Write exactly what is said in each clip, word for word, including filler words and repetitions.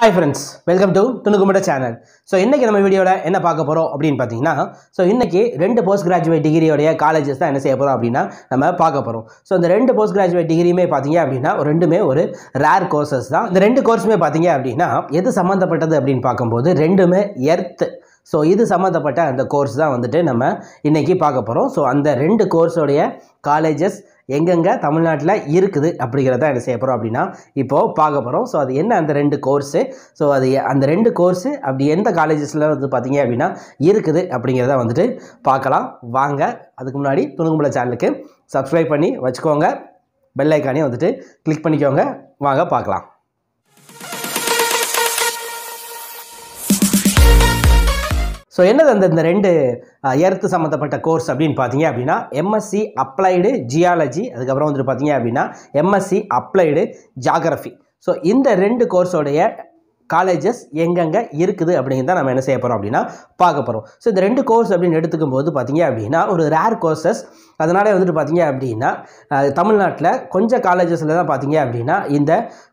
Hi friends, welcome to Thunukumootai channel. So innaki nama video la enna paakaporom appdin pathina so innaki rendu post graduate degree oda colleges da enna seiyaporom appdina nama paakaporom. So indha rendu post graduate degree me pathinga appdina rendume oru rare courses da. Indha rendu course me pathinga appdina edhu sambandhapattadhu appdin paakumbodhu rendume earth. So idu sambandhapatta andha course da vandute nama innaki paakaporom. So andha rendu course oda colleges எங்கங்க தமிழ்நாட்டுல இருக்குது அப்படிங்கறத என்ன செய்யப்றோம் அப்படினா இப்போ பார்க்க போறோம். So அது என்ன அந்த ரெண்டு கோர்ஸ், சோ அது அந்த ரெண்டு கோர்ஸ் அப்படி எந்த காலேजेसல வந்து பாத்தீங்க அப்படினா இருக்குது அப்படிங்கறத வந்துட்டு பார்க்கலாம் வாங்க. அதுக்கு முன்னாடி துணுகும்பள சேனலுக்கு subscribe பண்ணி வச்சுக்கோங்க, பெல் ஐகானை வந்துட்டு கிளிக் பண்ணிக்கோங்க, வாங்க பார்க்கலாம். So, என்ன அந்த ரெண்டு எர்த் சம்பந்தப்பட்ட கோர்ஸ் அப்படினு பாத்தீங்க அப்படினா M Sc அப்ளைடு ஜியாலஜி, அதுக்கு அப்புறம் வந்து பாத்தீங்க அப்படினா M Sc applied geography. So இந்த ரெண்டு கோர்ஸோட colleges எங்கங்க இருக்குது அப்படிங்கறத நாம என்ன செய்ய போறோம் அப்படினா பார்க்க போறோம். சோ இந்த ரெண்டு கோர்ஸ் அப்படினு எடுத்துக்கும்போது பாத்தீங்க அப்படினா ஒரு rare courses, அதனால வந்து பாத்தீங்க அப்படினா தமிழ்நாட்டுல கொஞ்சம் collegesல தான் பாத்தீங்க அப்படினா இந்த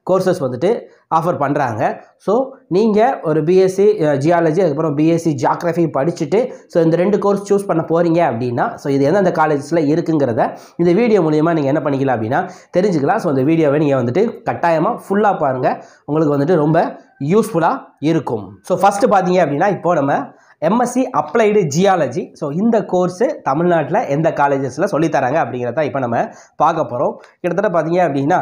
courses வந்துட்டு ஆஃபர் பண்றாங்க. சோ நீங்க ஒரு B Sc ஜியாலஜி அப்புறம் B Sc ஜியோகிராஃபி படிச்சிட்டு சோ இந்த ரெண்டு கோர்ஸ் चूஸ் பண்ண போறீங்க அப்படினா சோ இது என்னென்ன காலேजेसல இருக்குங்கறதை இந்த வீடியோ மூலமா நீங்க என்ன பண்ணிக்கலாம் அப்படினா தெரிஞ்சுக்கலாம். சோ இந்த வீடியோவை நீங்க வந்துட்டு கட்டாயமா ஃபுல்லா பாருங்க, உங்களுக்கு வந்துட்டு ரொம்ப யூஸ்புல்லா இருக்கும். சோ ஃபர்ஸ்ட் பாத்தீங்க அப்படினா இப்போ நம்ம M Sc applied geology, so இந்த கோர்ஸ் தமிழ்நாட்டுல எந்த காலேजेसல சொல்லி தராங்க அப்படிங்கறதை இப்போ நம்ம பார்க்க போறோம். கிட்டத்தட்ட பாத்தீங்க அப்படினா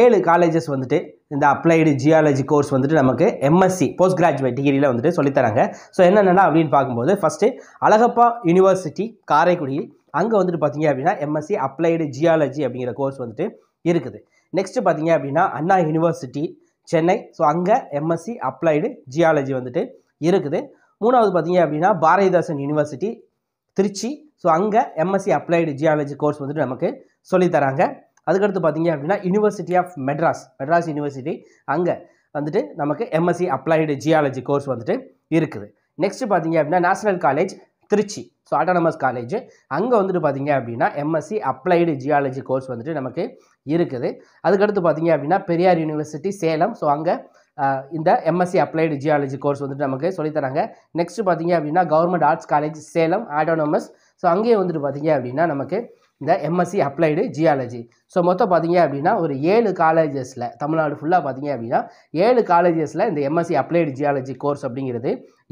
ஏழு காலேजेस வந்துட்டு இந்த அப்ளைடு ஜியாலஜி கோர்ஸ் வந்துட்டு நமக்கு M Sc போஸ்ட் கிராஜுவேட் டிகிரில வந்துட்டு சொல்லி தராங்க. சோ என்னன்னா அப்படினு பாக்கும்போது ஃபர்ஸ்ட் அழகப்பா யுனிவர்சிட்டி காரைக்குடி, அங்க வந்துட்டு பாத்தீங்க அப்படினா M Sc அப்ளைடு ஜியாலஜி அப்படிங்கற கோர்ஸ் வந்துட்டு இருக்குது. நெக்ஸ்ட் பாத்தீங்க அப்படினா அண்ணா யுனிவர்சிட்டி சென்னை, சோ அங்க M Sc அப்ளைடு ஜியாலஜி வந்துட்டு இருக்குது. மூணாவது பாத்தீங்க அப்படினா பாரதிதாசன் யூனிவர்சிட்டி திருச்சி, சோ அங்க M Sc applied geology course வந்துட்டு நமக்கு சொல்லி தராங்க. அதுக்கு அடுத்து பாத்தீங்க அப்படினா university of Madras Madras university, அங்க வந்துட்டு நமக்கு M Sc applied geology course வந்துட்டு இருக்குது. நெக்ஸ்ட் பாத்தீங்க அப்படினா national college Trichy, so autonomous college, அங்க வந்துட்டு பாத்தீங்க அப்படினா M Sc applied geology course வந்துட்டு நமக்கு இருக்குது. அதுக்கு அடுத்து பாத்தீங்க அப்படினா பெரியார் யுனிவர்சிட்டி சேலம், சோ அங்க இந்த M Sc applied geology course வந்துட்டு நமக்கு சொல்லி தராங்க. நெக்ஸ்ட் பாத்தீங்க அப்படினா government arts college Salem autonomous, so அங்கேயே வந்துட்டு பாத்தீங்க அப்படினா நமக்கு இந்த M Sc applied geology. So மொத்தம் பார்த்தீங்க அப்படின்னா ஒரு ஏழு காலேஜஸில் தமிழ்நாடு ஃபுல்லாக பார்த்தீங்க அப்படின்னா ஏழு காலேஜஸில் இந்த M Sc applied geology course அப்படிங்கிறது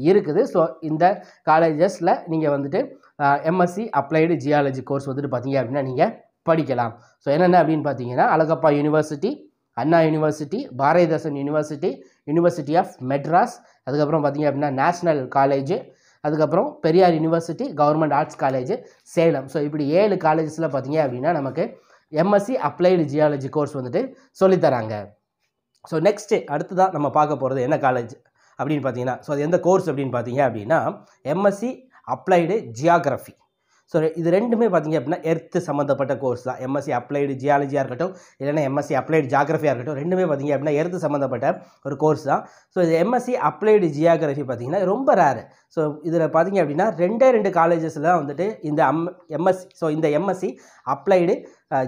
இருக்குது. ஸோ இந்த காலேஜஸில் நீங்கள் வந்துட்டு M Sc applied geology course வந்துட்டு பார்த்தீங்க அப்படின்னா நீங்கள் படிக்கலாம். ஸோ என்னென்ன அப்படின்னு பார்த்தீங்கன்னா Alagappa university, Anna university, Bharathidasan university, university of Madras, அதுக்கப்புறம் பார்த்தீங்க அப்படின்னா நேஷ்னல் காலேஜ், அதுக்கப்புறம் Periyar university, government arts college Salem. So இப்படி ஏழு காலேஜஸில் பார்த்தீங்க அப்படின்னா நமக்கு M Sc applied geology course வந்துட்டு சொல்லித்தராங்க. ஸோ நெக்ஸ்ட்டு அடுத்ததாக நம்ம பார்க்க போகிறது என்ன காலேஜ் அப்படின்னு பார்த்தீங்கன்னா ஸோ அது எந்த கோர்ஸ் அப்படின்னு பார்த்தீங்க அப்படின்னா M Sc applied geography. So இது ரெண்டுமே பார்த்தீங்க அப்படின்னா எர்த்து சம்மந்தப்பட்ட கோர்ஸ் தான். M Sc அப்ளைடு ஜியாலஜியாக இருக்கட்டும் இல்லைன்னா M Sc அப்ளைடு ஜியோகிராஃபியாக இருக்கட்டும் ரெண்டுமே பார்த்தீங்க அப்படின்னா எர்த்து சம்மந்தப்பட்ட ஒரு கோர்ஸ் தான். ஸோ இது M Sc அப்ளைடு ஜியோகிராஃபி பார்த்தீங்கன்னா ரொம்ப ரேரு. ஸோ இதில் பார்த்தீங்க அப்படின்னா ரெண்டே ரெண்டு காலேஜஸில் தான் வந்துட்டு இந்த அம் எம்எஸ்சி ஸோ இந்த M Sc அப்ளைடு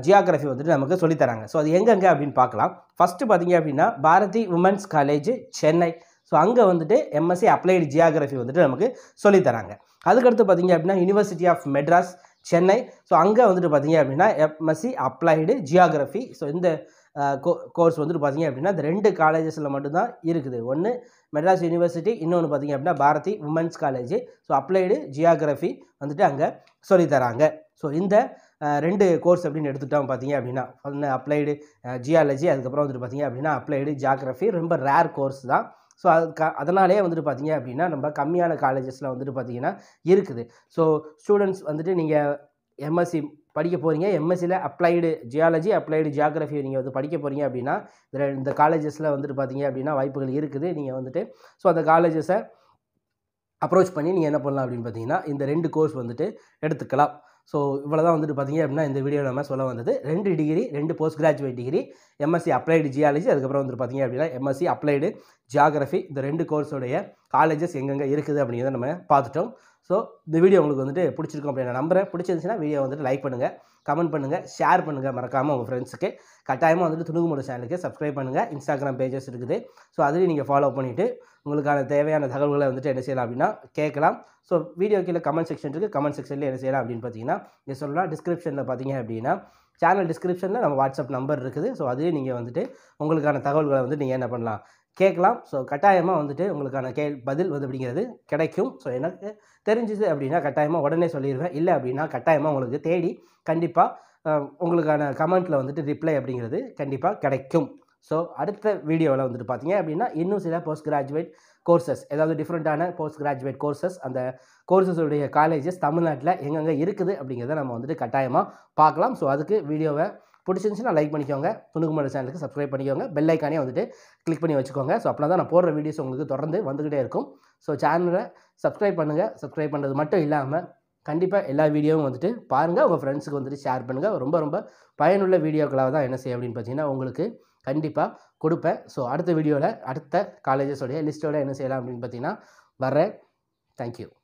ஜியோகிராஃபி வந்துட்டு நமக்கு சொல்லித்தராங்க. ஸோ அது எங்கெங்கே அப்படின்னு பார்க்கலாம். ஃபஸ்ட்டு பார்த்தீங்க அப்படின்னா Bharathi women's college Chennai, so அங்கே வந்துட்டு M Sc அப்ளைடு ஜியோகிராஃபி வந்துட்டு நமக்கு சொல்லித்தராங்க. அதுக்கடுத்து பார்த்தீங்க அப்படின்னா university of Madras Chennai, so அங்கே வந்துட்டு பார்த்தீங்க அப்படின்னா M Sc applied geography. So இந்த கோர்ஸ் வந்துட்டு பார்த்தீங்க அப்படின்னா இந்த ரெண்டு காலேஜஸில் மட்டும்தான் இருக்குது. ஒன்று மெட்ராஸ் யூனிவர்சிட்டி, இன்னொன்று பார்த்தீங்க அப்படின்னா Bharathi women's college, so applied geography வந்துட்டு அங்கே சொல்லித்தராங்க. ஸோ இந்த ரெண்டு கோர்ஸ் அப்படின்னு எடுத்துட்டோம் பார்த்தீங்க அப்படின்னா ஒன்று அப்ளைடு ஜியாலஜி, அதுக்கப்புறம் வந்துட்டு பார்த்தீங்க அப்படின்னா அப்ளைடு ஜியோகிராஃபி ரொம்ப ரேர் கோர்ஸ் தான். ஸோ அதுக்கு அதனாலே வந்துட்டு பார்த்தீங்க அப்படின்னா நம்ம கம்மியான காலேஜஸில் வந்துட்டு பார்த்தீங்கன்னா இருக்குது. ஸோ ஸ்டூடெண்ட்ஸ் வந்துட்டு நீங்கள் M Sc படிக்க போகிறீங்க, M Sc applied geology applied geography நீங்கள் வந்து படிக்க போகிறீங்க அப்படின்னா இந்த காலேஜஸில் வந்துட்டு பார்த்தீங்க அப்படின்னா வாய்ப்புகள் இருக்குது. நீங்கள் வந்துட்டு ஸோ அந்த காலேஜஸை அப்ரோச் பண்ணி நீங்கள் என்ன பண்ணலாம் அப்படின்னு பார்த்தீங்கன்னா இந்த ரெண்டு கோர்ஸ் வந்துட்டு எடுத்துக்கலாம். ஸோ இவ்வளோ தான் வந்துட்டு பார்த்தீங்க அப்படின்னா இந்த வீடியோவில் நம்ம சொல்ல வந்தது. ரெண்டு டிகிரி ரெண்டு post graduate degree M Sc applied geology, அதுக்கப்புறம் வந்துட்டு பார்த்தீங்க அப்படின்னா M Sc அப்ளைடு ஜியோகிராஃபி, இந்த ரெண்டு கோர்ஸோடைய காலேஜஸ் எங்கெங்கே இருக்குது அப்படிங்கிறத நம்ம பார்த்துட்டோம். ஸோ இந்த வீடியோ உங்களுக்கு வந்துட்டு பிடிச்சிருக்கும் அப்படின்னா நம்புறேன். பிடிச்சிருந்துச்சுன்னா வீடியோ வந்துட்டு லைக் பண்ணுங்கள், comment பண்ணுங்க share பண்ணுங்க மறக்காம உங்க friends க்கு கட்டாயமா வந்து துணுகுமோட channel க்கு subscribe பண்ணுங்க Instagram pages இருக்குது சோ அதுல நீங்க follow பண்ணிட்டு உங்களுக்கான தேவையான தகவல்களை வந்து என்ன செய்யலாம் அப்படினா கேட்கலாம் சோ வீடியோ கீழ comment section இருக்கு comment section ல என்ன செய்யலாம் அப்படினு பாத்தீங்கன்னா நீங்க சொல்லலாம் description ல பாத்தீங்க அப்படினா channel description ல நம்ம WhatsApp number இருக்குது சோ அதுல நீங்க வந்துட்டு உங்களுக்கான தகவல்களை வந்து நீங்க என்ன பண்ணலாம் கேக்கலாம் சோ கட்டாயமா வந்துட்டு உங்களுக்கான கேள்வி பதில் வந்து அப்படிங்கிறது கிடைக்கும் சோ எனக்கு தெரிஞ்சது அப்படினா கட்டாயமா உடனே சொல்லிடுவேன் இல்ல அப்படினா கட்டாயமா உங்களுக்கு தேடி கண்டிப்பா உங்களுக்கான கமெண்ட்ல வந்துட்டு ரிப்ளை அப்படிங்கிறது கண்டிப்பா கிடைக்கும் சோ அடுத்த வீடியோல வந்துட்டு பாத்தீங்க அப்படினா இன்னும் சில போஸ்ட் கிராஜுவேட் கோர்सेस ஏதாவது டிஃபரண்டான போஸ்ட் கிராஜுவேட் கோர்सेस அந்த கோர்सेस உடைய காலேजेस தமிழ்நாட்டுல எங்கங்க இருக்குது அப்படிங்கறதை நாம வந்துட்டு கட்டாயமா பார்க்கலாம் சோ அதுக்கு வீடியோவை புடிச்சிருந்தா லைக் பண்ணிக்கோங்க துணுகுமோட சேனலுக்கு சப்ஸ்கிரைப் பண்ணிக்கோங்க பெல் ஐகானை வந்துட்டு கிளிக் பண்ணி வச்சுக்கோங்க சோ அப்பனா தான் நான் போடுற வீடியோஸ் உங்களுக்கு தொடர்ந்து வந்துட்டே இருக்கும் சோ சேனலை சப்ஸ்கிரைப் பண்ணுங்க சப்ஸ்கிரைப் பண்றது மட்டும் இல்லாம கண்டிப்பா எல்லா வீடியோவும் வந்துட்டு பாருங்க உங்க ஃப்ரெண்ட்ஸ்க்கு வந்துட்டு ஷேர் பண்ணுங்க ரொம்ப ரொம்ப பயனுள்ள வீடியோக்களா தான் என்ன செய்ய அப்படினு பார்த்தீங்கன்னா உங்களுக்கு கண்டிப்பா கொடுப்பேன் சோ அடுத்த வீடியோல அடுத்த காலேजेस உடைய லிஸ்டோட என்ன செய்யலாம் அப்படினு பார்த்தீங்கன்னா வரேன் thank you